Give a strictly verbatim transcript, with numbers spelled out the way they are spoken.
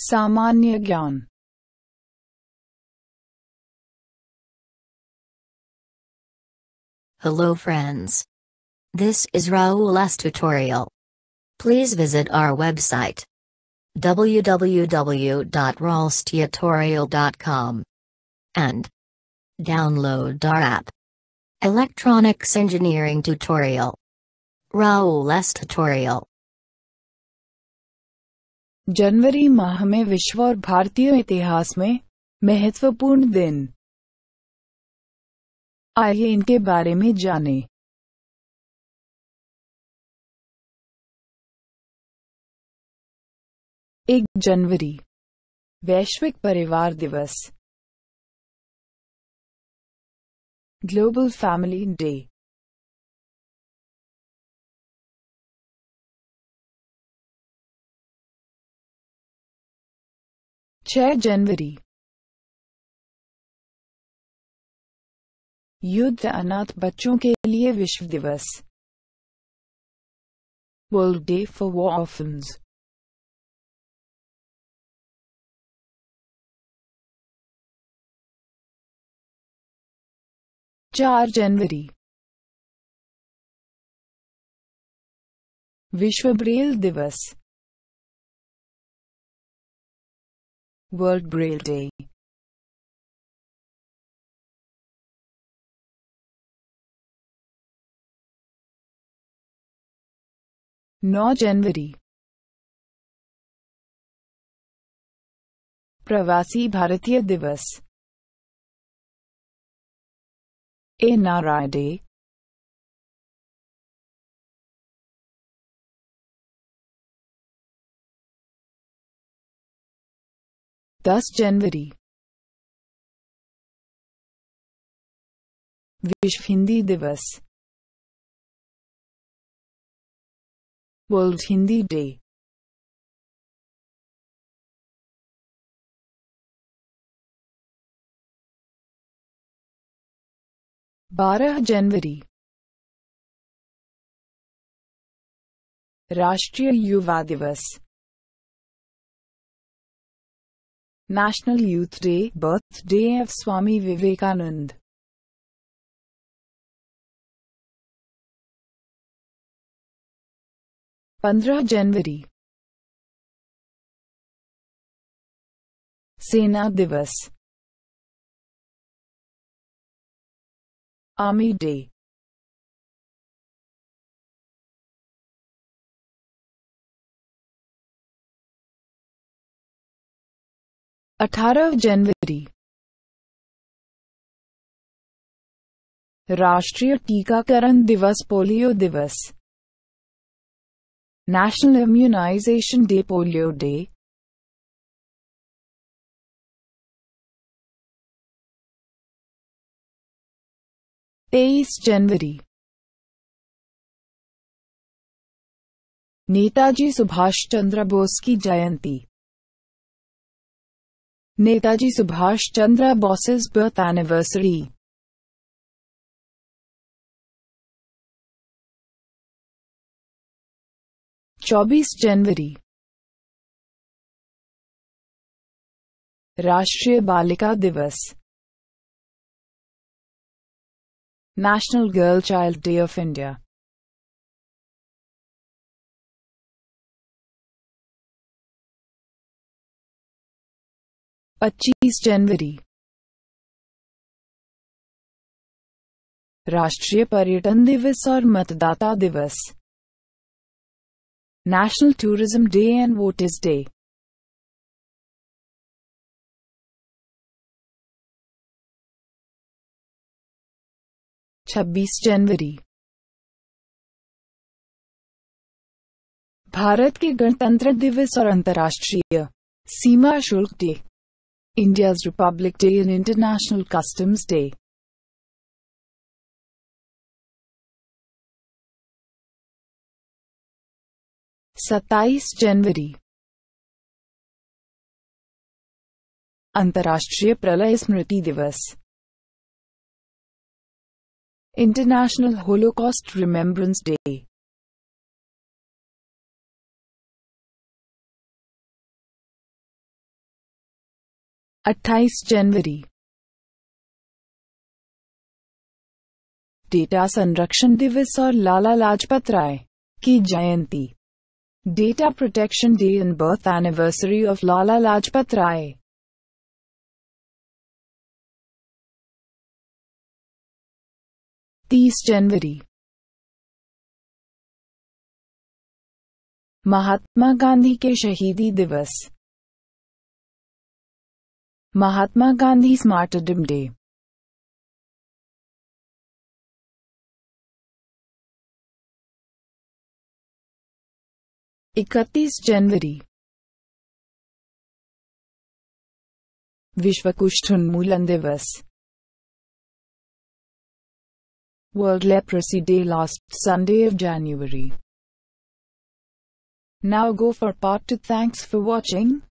सामान्य ज्ञान। Hello friends. This is Raul S. Tutorial. Please visit our website w w w dot raul stutorial dot com and download our app Electronics Engineering Tutorial. Raul S. Tutorial. जनवरी माह में विश्व और भारतीय इतिहास में महत्वपूर्ण दिन, आइए इनके बारे में जानें। एक जनवरी वैश्विक परिवार दिवस, ग्लोबल फैमिली डे। छह जनवरी युद्ध अनाथ बच्चों के लिए विश्व दिवस, world day for war orphans. चार जनवरी विश्व ब्रेल दिवस, वर्ल्ड ब्रेल डे। नौ जनवरी प्रवासी भारतीय दिवस, एन आर आई डे। दस जनवरी विश्व हिंदी दिवस, वर्ल्ड हिंदी डे। बारह जनवरी राष्ट्रीय युवा दिवस, national youth day, birthday of Swami Vivekananda. पंद्रह जनवरी सेना दिवस, आर्मी डे। अठारह जनवरी राष्ट्रीय टीकाकरण दिवस, पोलियो दिवस, national immunisation day, polio day. तेईस जनवरी नेताजी सुभाषचंद्र बोस की जयंती, नेताजी सुभाष चंद्र बोस's birth anniversary। चौबीस जनवरी राष्ट्रीय बालिका दिवस, national girl child day of India. पच्चीस जनवरी राष्ट्रीय पर्यटन दिवस और मतदाता दिवस, national tourism day and voters day. छब्बीस जनवरी भारत के गणतंत्र दिवस और अंतर्राष्ट्रीय सीमा शुल्क day, India's Republic Day and International Customs Day। सत्ताईस जनवरी अंतर्राष्ट्रीय प्रलय स्मृति दिवस, International Holocaust Remembrance Day। अट्ठाईस जनवरी। डेटा संरक्षण दिवस और लाला लाजपत राय की जयंती। Data protection day and birth anniversary of Lala Lajpat Rai. तीस जनवरी। महात्मा गांधी के शहीदी दिवस। Mahatma Gandhi martyrdom day. इकतीस जनवरी। विश्व कुष्ठ उन्मूलन दिवस। World Leprosy Day last Sunday of January. Now go for part two. Thanks for watching.